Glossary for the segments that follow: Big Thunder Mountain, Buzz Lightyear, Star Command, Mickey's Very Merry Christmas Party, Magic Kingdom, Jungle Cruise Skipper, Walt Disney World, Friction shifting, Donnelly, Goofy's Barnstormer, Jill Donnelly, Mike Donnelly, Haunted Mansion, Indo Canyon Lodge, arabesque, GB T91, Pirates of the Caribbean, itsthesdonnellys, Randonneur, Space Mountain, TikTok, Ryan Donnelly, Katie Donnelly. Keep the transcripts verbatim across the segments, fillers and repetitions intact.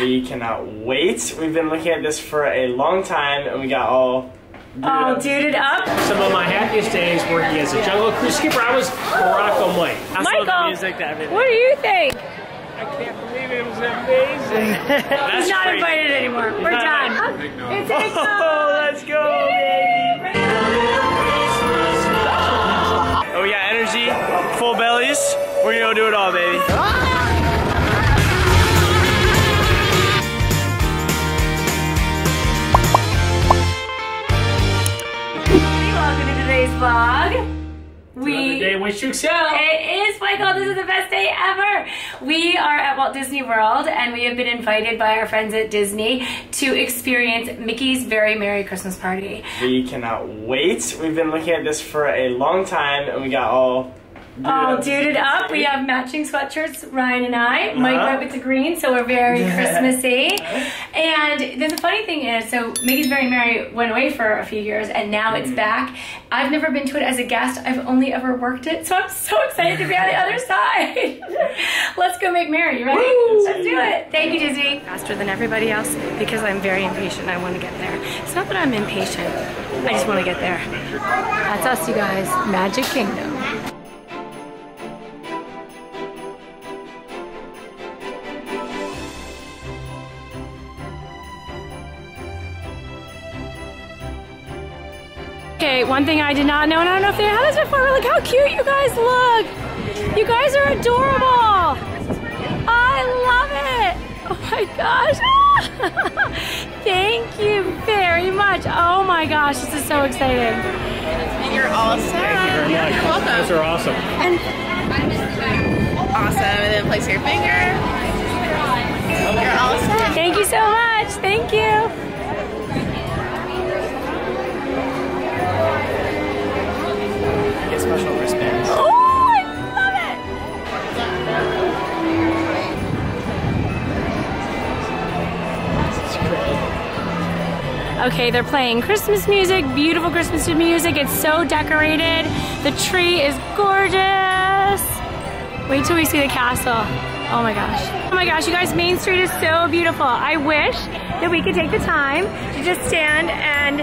We cannot wait. We've been looking at this for a long time, and we got all dude all duded up. Some of my happiest days working as a Jungle Cruise Skipper. I was Morocco Mike. I Michael, saw the music that minute. What do you think? I can't believe it. It was amazing. That's He's not crazy. Invited anymore. We're done. It's a oh, let's go, baby. Oh, we got energy, full bellies. We're gonna do it all, baby. Vlog. We the day we should excel. It is, Michael. This is the best day ever. We are at Walt Disney World, and we have been invited by our friends at Disney to experience Mickey's Very Merry Christmas Party. We cannot wait. We've been looking at this for a long time, and we got all dude all duded up. up. We have matching sweatshirts, Ryan and I. Uh-huh. Mike went with the green, so we're very Christmassy. And then the funny thing is, so Mickey's Very Merry went away for a few years, and now mm-hmm. it's back. I've never been to it as a guest. I've only ever worked it, so I'm so excited to be on the other side. Let's go make merry, right? Woo! Let's do it. Thank you, Disney. Faster than everybody else because I'm very impatient. I want to get there. It's not that I'm impatient. I just want to get there. That's us, you guys. Magic Kingdom. Okay, one thing I did not know, and I don't know if they had this before, but look how cute you guys look! You guys are adorable! I love it! Oh my gosh! Thank you very much! Oh my gosh, this is so exciting! You're awesome! Thank you very much. You're welcome! Those are awesome! And awesome, and then place your finger. You're awesome! Thank you so much! Thank you! Special wristbands. Oh, I love it! Okay, they're playing Christmas music, beautiful Christmas music. It's so decorated. The tree is gorgeous. Wait till we see the castle. Oh my gosh. Oh my gosh, you guys, Main Street is so beautiful. I wish that we could take the time to just stand and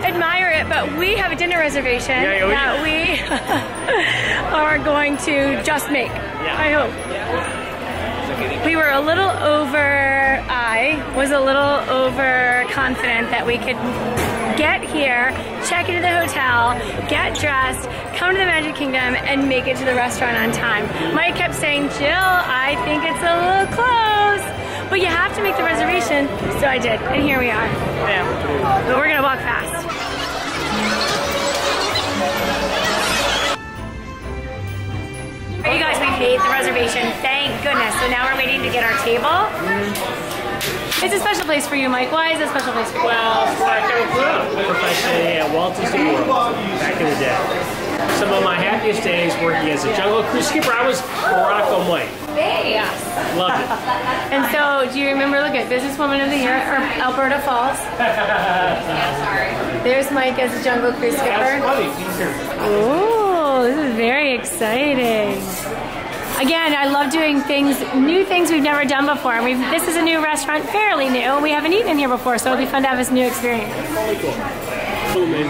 admire it, but we have a dinner reservation yeah, yeah, we that we are going to just make, yeah. I hope. Yeah. We were a little over, I was a little over confident that we could get here, check into the hotel, get dressed, come to the Magic Kingdom, and make it to the restaurant on time. Mike kept saying, Jill, I think it's a little close, but you have to make the reservation, so I did, and here we are. Yeah. But we're gonna walk fast. Alright, you guys, we made the reservation, thank goodness. So now we're waiting to get our table. Mm-hmm. It's a special place for you, Mike. Why is it a special place for you? Well, I came professionally at Walt Disney World back in the day. Some of my happiest days working as a Jungle Cruise Skipper, I was Morocco Mike. Yes. Loved it. And so, do you remember, look at Businesswoman of the Year, Alberta Falls. There's Mike as a Jungle Cruise Skipper. Ooh. Oh, this is very exciting. Again, I love doing things, new things we've never done before. We've, this is a new restaurant, fairly new. We haven't eaten here before, so it'll be fun to have this new experience.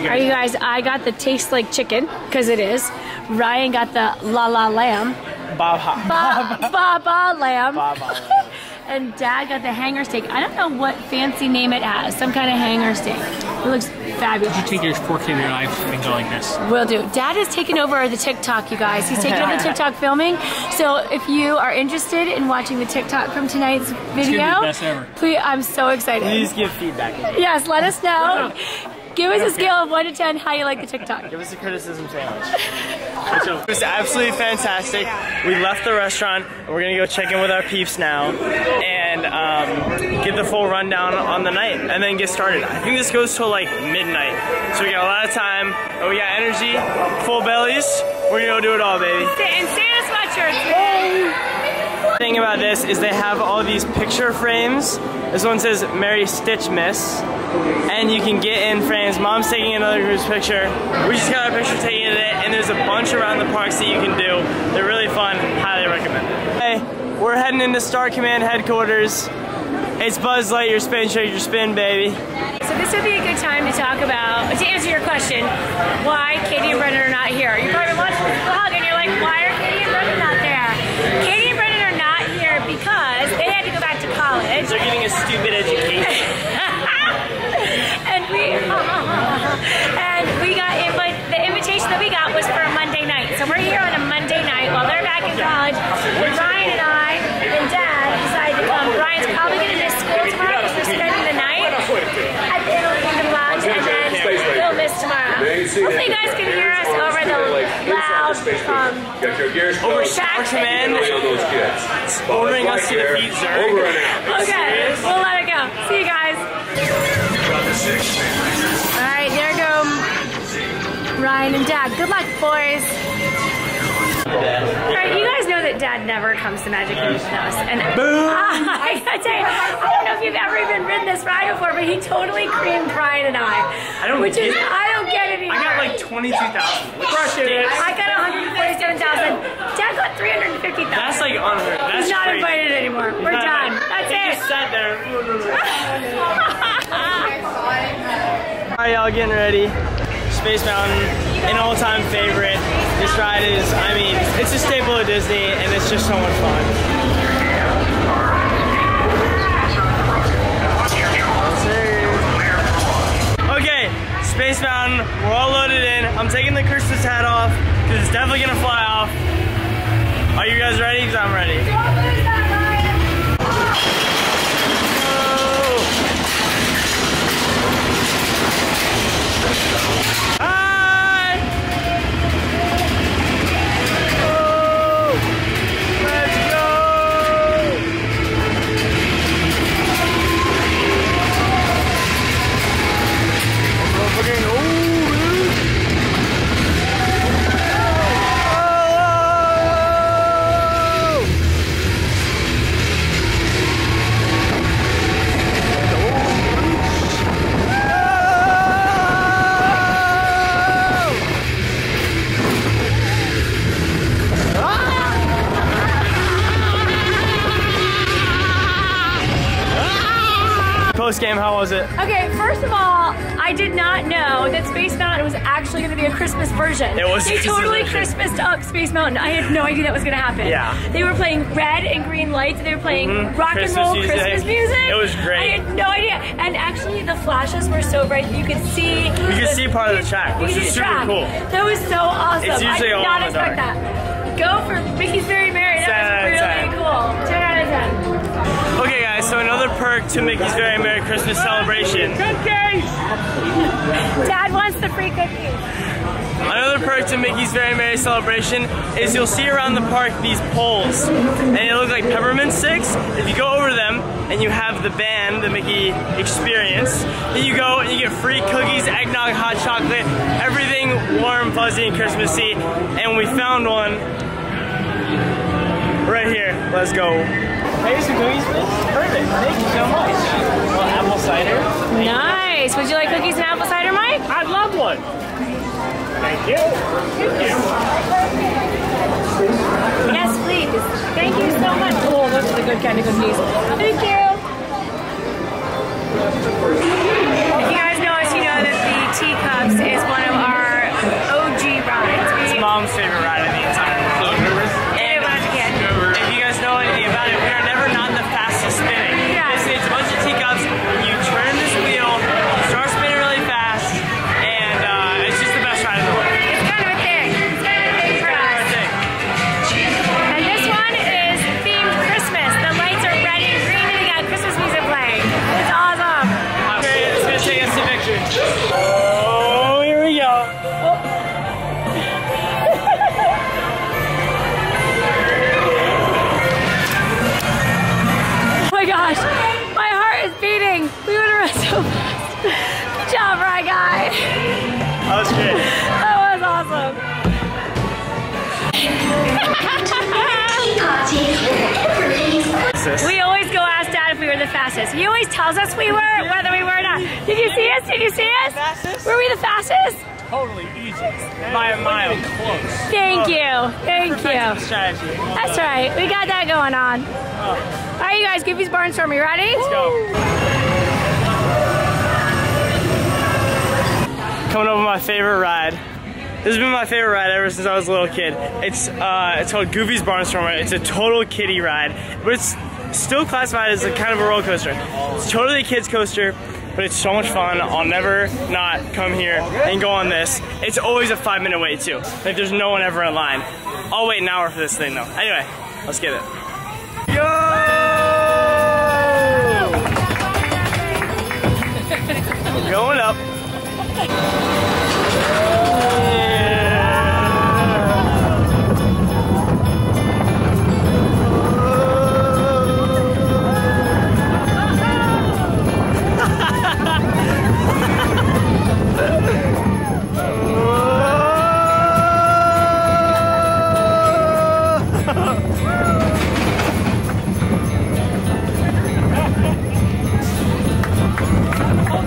Are you guys, I got the taste like chicken, because it is. Ryan got the la la lamb. Baba. Ba ba ba lamb. Ba, ba, lamb. And Dad got the hanger steak. I don't know what fancy name it has. Some kind of hanger steak. It looks fabulous. Did you take your fork in your knife and go like this? Will do. Dad has taken over the TikTok, you guys. He's taken over the TikTok filming. So if you are interested in watching the TikTok from tonight's video, it's gonna be the best ever. Please, I'm so excited. Please give feedback. Yes, let us know. Give us a scale of one to ten how you like the TikTok. Give us a criticism sandwich. It was absolutely fantastic. We left the restaurant. We're gonna go check in with our peeps now and um, get the full rundown on the night and then get started. I think this goes till like midnight, so we got a lot of time. And we got energy, full bellies. We're gonna go do it all, baby. And Santa sweatshirts. The thing about this is they have all these picture frames. This one says "Merry Stitch Miss." And you can get in frames. Mom's taking another group's picture. We just got our picture taken today, and there's a bunch around the parks that you can do. They're really fun. Highly recommend it. Hey, we're heading into Star Command headquarters. It's Buzz Lightyear Spin, show your spin, baby. So this would be a good time to talk about, to answer your question, why Katie and Brendan are not here. You've probably watched this vlog and you're like, why are Katie and Brendan not there? Katie and Brendan are not here because they had to go back to college. They're getting a stupid education. and we, and we got, but the invitation that we got was for a Monday night. So we're here on a Monday night while they're back in college. And Ryan and I and Dad decided to come. Ryan's probably going to miss school tomorrow because we're spending the night at the Indo Canyon Lodge, and then we'll miss tomorrow. Hopefully you guys can hear us over the loud um, over Star Command ordering us to the feet, sir. Okay, we'll let it go. See you guys. All right, there go Ryan and Dad. Good luck, boys. All right, you guys know that Dad never comes to Magic Kingdom with us. And boom! I gotta tell you, I don't know if you've ever even ridden this ride before, but he totally creamed Brian and I. I don't which get is, it. I don't get it either. I got like twenty-two thousand. I got one hundred forty-seven thousand. Dad got three hundred fifty thousand. That's like on her. That's He's not crazy. Invited anymore. We're no, done. That's it. Just sat there. All right, y'all getting ready. Space Mountain, an all-time favorite. This ride is, I mean, it's a staple of Disney, and it's just so much fun. Okay, Space Mountain, we're all loaded in. I'm taking the Christmas hat off, because it's definitely gonna fly off. Are you guys ready? Because I'm ready. Hi! Oh, let's go! Fucking game, how was it? Okay, first of all, I did not know that Space Mountain was actually going to be a Christmas version. It was. They totally Christmased up Space Mountain. I had no idea that was going to happen. Yeah. They were playing red and green lights. They were playing mm-hmm. rock Christmas and roll music. Christmas music. It was great. I had no idea. And actually, the flashes were so bright that you could see. You could the, see part of the track, which is super track. cool. That was so awesome. It's usually I did not expect dark. that. Go for Mickey's Very Merry. That was really cool. ten out of ten. Okay guys, so another perk to Mickey's Very Merry Christmas celebration. Cookies! Dad wants the free cookies. Another perk to Mickey's Very Merry celebration is you'll see around the park these poles. And they look like peppermint sticks. If you go over them and you have the band, the Mickey experience, then you go and you get free cookies, eggnog, hot chocolate, everything warm, fuzzy, and Christmassy. And we found one right here. Let's go. Hey, some cookies, please. Perfect. Thank you so much. Well, apple cider. Nice. Would you like cookies and apple cider, Mike? I'd love one. Thank you. Thank you. Yes, please. Thank you so much. Oh, those are the good kind of cookies. Thank you. If you guys know us, you know that the teacups is one of our O G rides. It's Mom's favorite ride of the entire world. And if you guys know anything about it, we're not the fastest spinning. Yeah. Basically, it's a bunch of teacups. You turn this wheel, start spinning really fast, and uh, it's just the best ride in the world. It's kind of a thing. It's kind of a thing for us. And this one is themed Christmas. The lights are red and green, and we got Christmas music playing. It's awesome. Okay, it's gonna take us to victory. Oh, here we go. Oh. My heart is beating. We went around so fast. Good job, Rye Guy. That was great. That was awesome. We always go ask Dad if we were the fastest. He always tells us we were, whether we were or not. Did you see us? Did you see us? Fastest? Were we the fastest? Totally easy. By a mile. Close. Thank you. Thank you. That's right. We got that going on. All right, you guys, Goofy's Barnstormer, you ready? Let's go. Coming over my favorite ride. This has been my favorite ride ever since I was a little kid. It's uh, it's called Goofy's Barnstormer. It's a total kiddie ride, but it's still classified as a kind of a roller coaster. It's totally a kid's coaster, but it's so much fun. I'll never not come here and go on this. It's always a five minute wait too. Like there's no one ever in line. I'll wait an hour for this thing though. Anyway, let's get it. Yo! We're going up.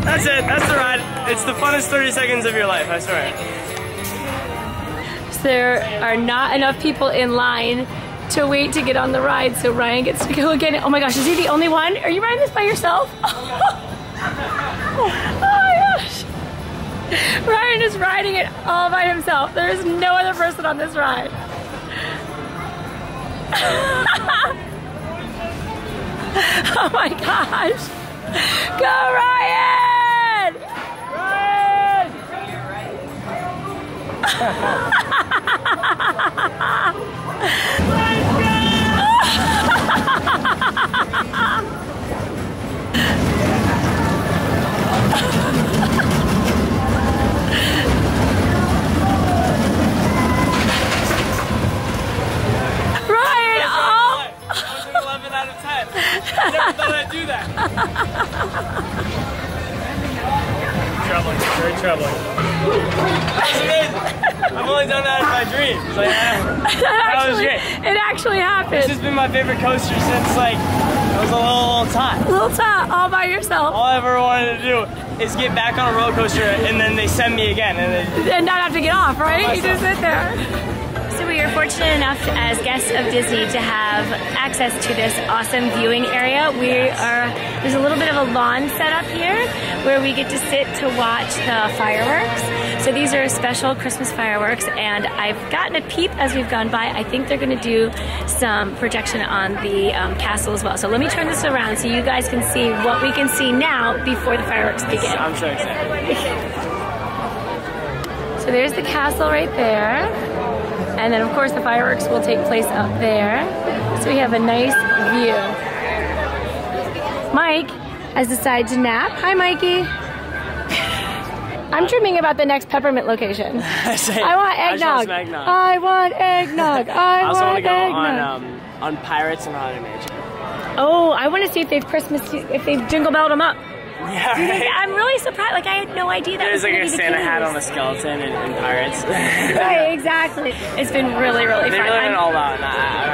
That's it, that's the ride. It's the funnest thirty seconds of your life, I swear. So there are not enough people in line to wait to get on the ride, so Ryan gets to go again. Oh my gosh, is he the only one? Are you riding this by yourself? Oh my gosh. Ryan is riding it all by himself. There is no other person on this ride. Oh my gosh. Go Ryan! My favorite coaster since like I was a little, little tot. Little tot, all by yourself. All I ever wanted to do is get back on a roller coaster and then they send me again. And, and not have to get off, right? You just sit there. So we are fortunate enough to, as guests of Disney to have access to this awesome viewing area. We are, there's a little bit of a lawn set up here where we get to sit to watch the fireworks. So these are special Christmas fireworks, and I've gotten a peep as we've gone by. I think they're gonna do some projection on the um, castle as well. So let me turn this around so you guys can see what we can see now before the fireworks begin. I'm so excited. So there's the castle right there. And then of course the fireworks will take place up there. So we have a nice view. Mike has decided to nap. Hi, Mikey. I'm dreaming about the next peppermint location. I, say, I want eggnog. I, eggnog. I want eggnog. I, I also want, want to go on, um, on Pirates and Haunted Mansion. Oh, I want to see if they've Christmas, if they've jingle belled them up. Yeah, right? I'm really surprised. Like I had no idea that. There's was like a Santa the hat on a skeleton and, and pirates. Right, exactly. It's been really, really they fun. They really went all out. I,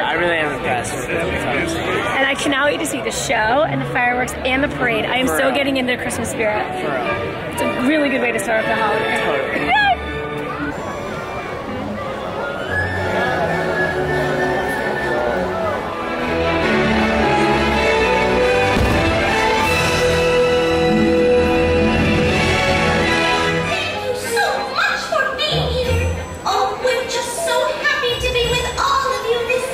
I really am impressed. And I cannot wait to see the show and the fireworks and the parade. I am For so real. getting into the Christmas spirit. For real. It's a really good way to start the holiday. Totally. Thank you so much for being here. Oh, we're just so happy to be with all of you this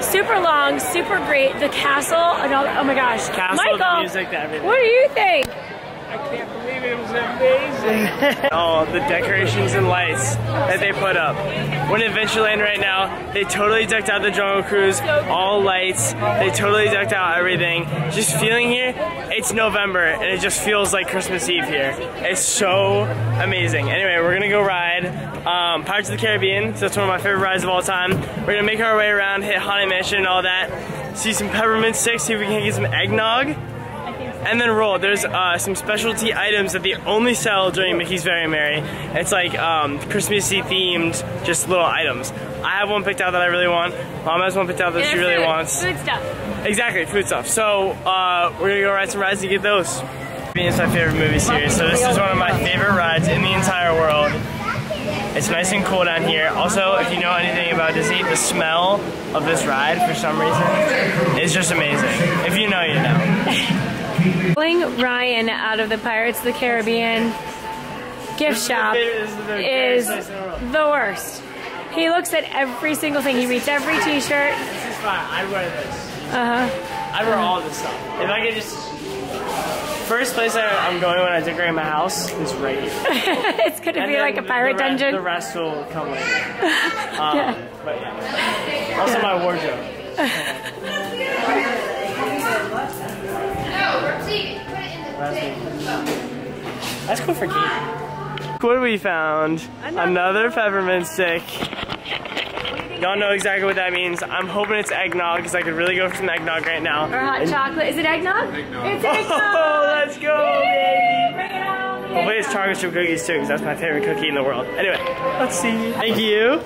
Super long, super great. The castle, and all, oh my gosh. Castle, Michael, the music, everything. What do you think? I can't believe it, it was amazing. Oh, the decorations and lights that they put up. We're in Adventureland right now. They totally decked out the Jungle Cruise, all lights. They totally decked out everything. Just feeling here, it's November and it just feels like Christmas Eve here. It's so amazing. Anyway, we're gonna go ride um, Pirates of the Caribbean, so that's one of my favorite rides of all time. We're gonna make our way around, hit Haunted Mansion and all that, see some peppermint sticks, see if we can get some eggnog. And then roll. There's uh, some specialty items that they only sell during Mickey's Very Merry. It's like um, Christmassy themed, just little items. I have one picked out that I really want. Mom has one picked out that she really food, wants. Food stuff. Exactly, food stuff. So uh, we're gonna go ride some rides and get those. It's my favorite movie series, so this is one of my favorite rides in the entire world. It's nice and cool down here. Also, if you know anything about Disney, the smell of this ride, for some reason, is just amazing. If you know, you know. Pulling Ryan out of the Pirates of the Caribbean gift shop is the worst. He looks at every single thing. He reads every t-shirt. This is fine. I wear this. Uh-huh. I wear all this stuff. If I could just... First place I'm going when I decorate my house is right here. It's going to be like a pirate dungeon. The rest will come later. Um, yeah. But yeah. Also my wardrobe. That's cool for Katie. Look what we found. Another peppermint stick. Y'all know exactly what that means. I'm hoping it's eggnog because I could really go for some eggnog right now. Or hot chocolate. Is it eggnog? eggnog. It's eggnog! Oh, let's go, baby! Bring it on! Hopefully it's chocolate chip cookies too because that's my favorite cookie in the world. Anyway, let's see. Thank you.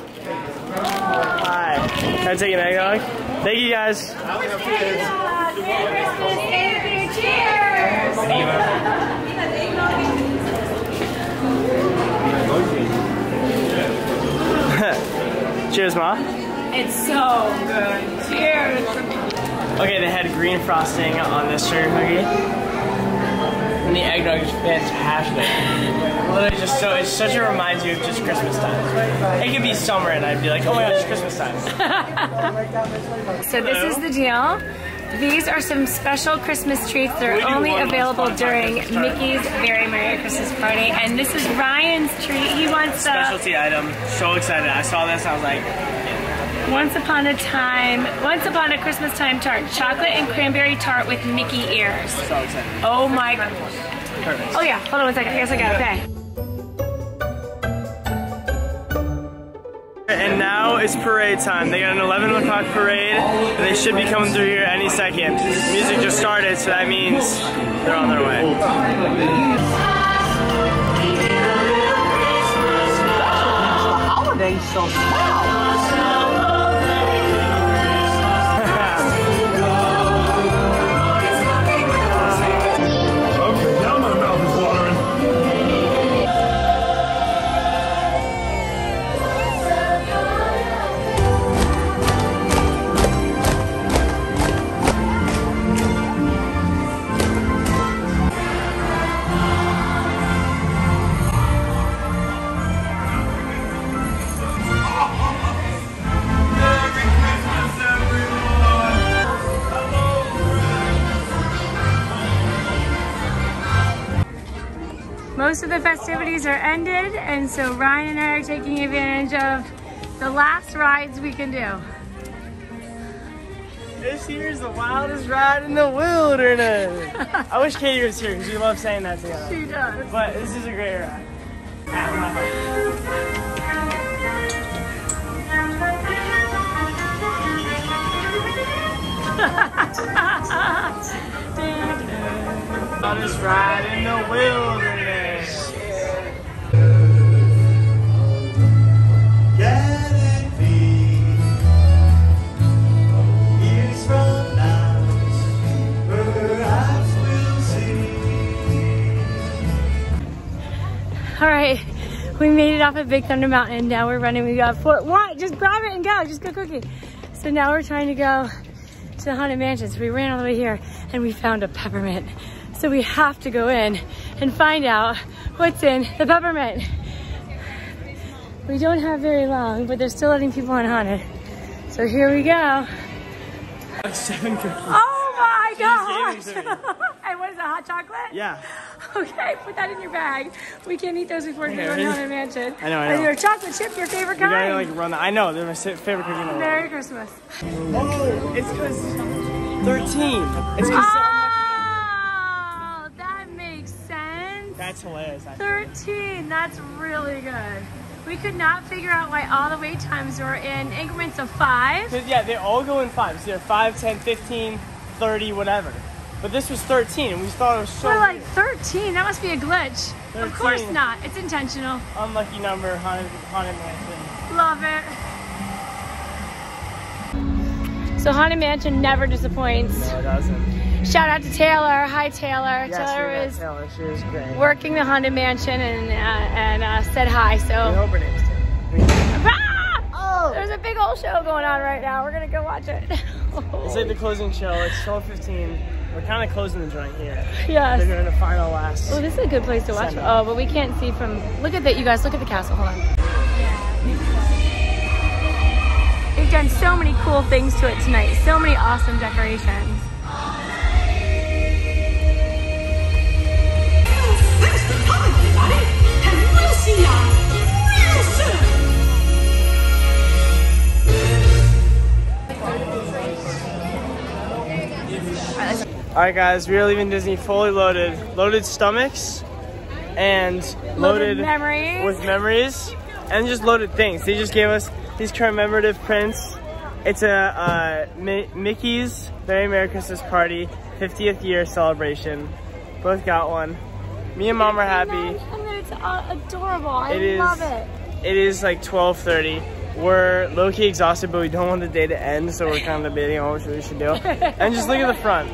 Hi. Can I take an eggnog? Thank you guys. Cheers! Cheers, Ma. It's so good. Cheers! Okay, they had green frosting on this sugar cookie. And the eggnog is fantastic. Literally just so, it such a reminds you of just Christmas time. It could be summer and I'd be like, oh my god, it's Christmas time. So this is the deal. These are some special Christmas treats that are only available during Mickey's Very Merry Christmas Party. And this is Ryan's treat. He wants a... specialty item. So excited. I saw this. I was like... Yeah. Once upon a time... Once upon a Christmas time tart. Chocolate and cranberry tart with Mickey ears. So excited. Oh my... Perfect. Oh yeah. Hold on one second. I guess I got it. Okay. And now it's parade time. They got an eleven o'clock parade, and they should be coming through here any second. Music just started, so that means they're on their way. The holidays so small. Most of the festivities are ended, and so Ryan and I are taking advantage of the last rides we can do. This year's the wildest ride in the wilderness. I wish Katie was here because we love saying that together. She does. But this is a great ride. Wildest ride in the wilderness. Alright, we made it off at Big Thunder Mountain. Now we're running. We got four. Why? Just grab it and go. Just go cookie. So now we're trying to go to the Haunted Mansion. So we ran all the way here and we found a peppermint. So we have to go in and find out what's in the peppermint. We don't have very long, but they're still letting people on Haunted. So here we go. Seven cookies. Oh my gosh! And what is it, hot chocolate? Yeah. Okay, put that in your bag. We can't eat those before we go to Haunted Mansion. I know, I know. And your chocolate chip, your favorite kind. You gotta like run the, I know, they're my favorite cookie in the world. Merry Christmas. Oh, it's because thirteen. It's because oh, so that makes sense. That's hilarious. Actually. thirteen, that's really good. We could not figure out why all the wait times were in increments of five. Yeah, they all go in fives. So they're five, ten, fifteen, thirty, whatever. But this was thirteen, and we thought it was so We're like, weird. thirteen? That must be a glitch. thirteen. Of course not. It's intentional. Unlucky number, Haunted, Haunted Mansion. Love it. So Haunted Mansion never disappoints. No, it doesn't. Shout out to Taylor. Hi, Taylor. Yes, Taylor is Taylor. She was great. Working the Haunted Mansion and uh, and uh, said hi. So. We hope her name's Taylor. Ah! Oh. There's a big old show going on right now. We're gonna go watch it. It's like the closing show. It's twelve fifteen. We're kind of closing the joint here. Yes. They're in the final last. Oh, this is a good place to watch. Oh, but we can't see from... Look at that, you guys. Look at the castle. Hold on. They've done so many cool things to it tonight. So many awesome decorations. Thanks for coming, everybody. And we'll see ya. Alright guys, we are leaving Disney fully loaded. Loaded stomachs and loaded, loaded memories. with memories and just loaded things. They just gave us these commemorative prints. It's a uh, Mi Mickey's Very Merry Christmas Party fiftieth year celebration. Both got one. Me and Mom are happy. And then it's uh, adorable. I it love is, it. It is like twelve thirty. We're low-key exhausted, but we don't want the day to end, so we're kind of debating on what we should do. And just look at the front.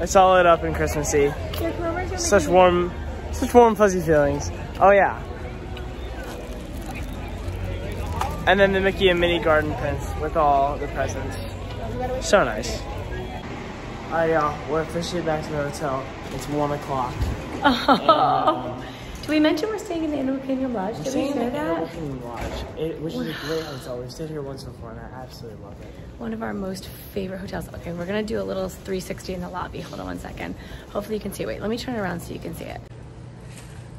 It's all lit up and Christmassy. Such warm, such warm, fuzzy feelings. Oh yeah. And then the Mickey and Minnie garden prints with all the presents. So nice. All right, y'all. We're officially back to the hotel. It's one o'clock. Oh. Did we mention we're staying in the Indo Canyon Lodge? Did we say that? Indo Canyon Lodge, it, which is a great hotel. We've stayed here once before, and I absolutely love it. One of our most favorite hotels. Okay, we're gonna do a little three sixty in the lobby. Hold on one second. Hopefully you can see it. Wait, let me turn it around so you can see it.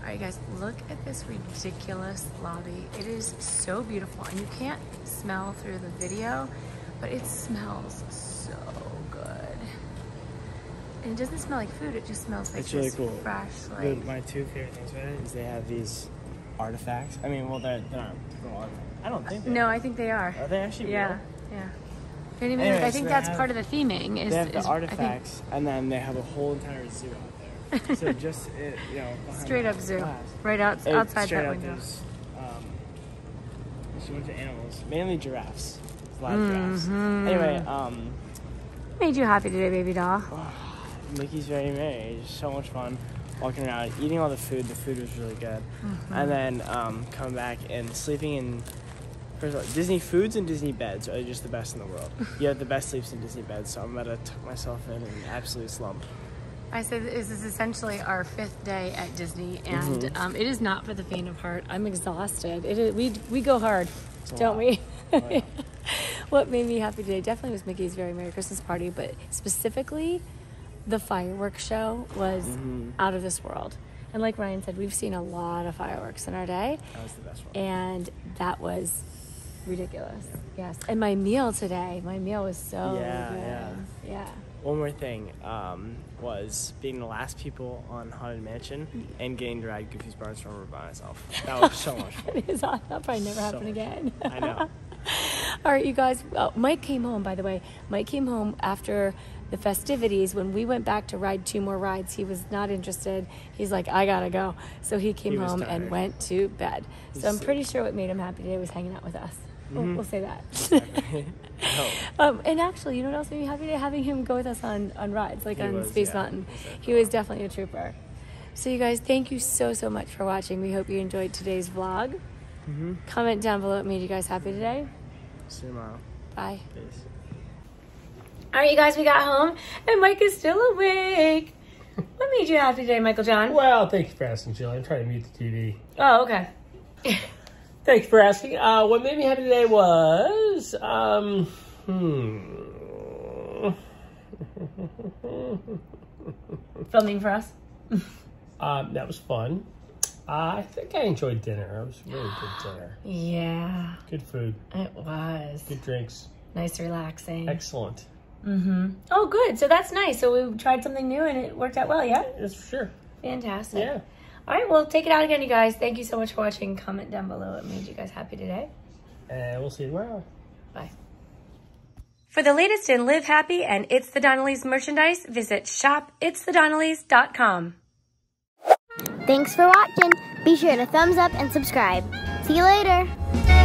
All right, guys, look at this ridiculous lobby. It is so beautiful, and you can't smell through the video, but it smells so good. And it doesn't smell like food, it just smells like it's really cool. Fresh, like... Dude, my two favorite things about it is they have these artifacts. I mean, well, they're, they're not real artifacts. I don't think they No, are. I think they are. Are they actually yeah, real? Yeah, yeah. I, mean, Anyways, I think so that's have, part of the theming. Is, they have the is, artifacts, I think, and then they have a whole entire zoo out there. So just, it, you know... Straight up zoo. Glass, right out, it, outside that out window. There's, um, she went to animals, mainly giraffes. There's a lot of giraffes. Mm-hmm. Anyway, um... What made you happy today, baby doll? Mickey's Very Merry. It was so much fun walking around, eating all the food. The food was really good. Mm-hmm. And then um, coming back and sleeping in, first of all, Disney foods and Disney beds are just the best in the world. You have the best sleeps in Disney beds, so I'm about to tuck myself in an absolute slump. I said this is essentially our fifth day at Disney, and mm-hmm. um, it is not for the faint of heart. I'm exhausted. It is, we, we go hard, it's don't we? Oh, yeah. What made me happy today definitely was Mickey's Very Merry Christmas Party, but specifically... The fireworks show was mm-hmm. out of this world. And like Ryan said, we've seen a lot of fireworks in our day. That was the best one. And that was ridiculous. Yeah. Yes. And my meal today, my meal was so yeah, good. Yeah. yeah. One more thing um, was being the last people on Haunted Mansion and getting to ride Goofy's Barnstormer by myself. That was so much fun. That is awesome. That'll probably never so happen again. I know. All right, you guys. Oh, Mike came home, by the way. Mike came home after... the festivities, when we went back to ride two more rides, he was not interested. He's like, I gotta go. So he came he home tired. and went to bed. He's so I'm sick. pretty sure what made him happy today was hanging out with us. Mm-hmm. we'll, we'll say that. Exactly. No. um, and actually, you know what else made me happy today? Having him go with us on, on rides, like he on was, Space yeah. Mountain. Exactly. He was definitely a trooper. So you guys, thank you so, so much for watching. We hope you enjoyed today's vlog. Mm-hmm. Comment down below what made you guys happy today. See you tomorrow. Bye. Peace. All right, you guys, we got home, and Mike is still awake. What made you happy today, Michael John? Well, thank you for asking, Jill. I'm trying to mute the T V. Oh, okay. Thank you for asking. Uh, what made me happy today was... Um, hmm... filming for us. um, that was fun. Uh, I think I enjoyed dinner. It was really good dinner. Yeah. Good food. It was. Good drinks. Nice relaxing. Excellent. Mm-hmm. Oh, good. So that's nice. So we tried something new and it worked out well, yeah? Yes, for sure. Fantastic. Yeah. All right, well, take it out again, you guys. Thank you so much for watching. Comment down below what made you guys happy today. And we'll see you tomorrow. Bye. For the latest in Live Happy and It's the Donnellys merchandise, visit shop its the donnellys dot com. Thanks for watching. Be sure to thumbs up and subscribe. See you later.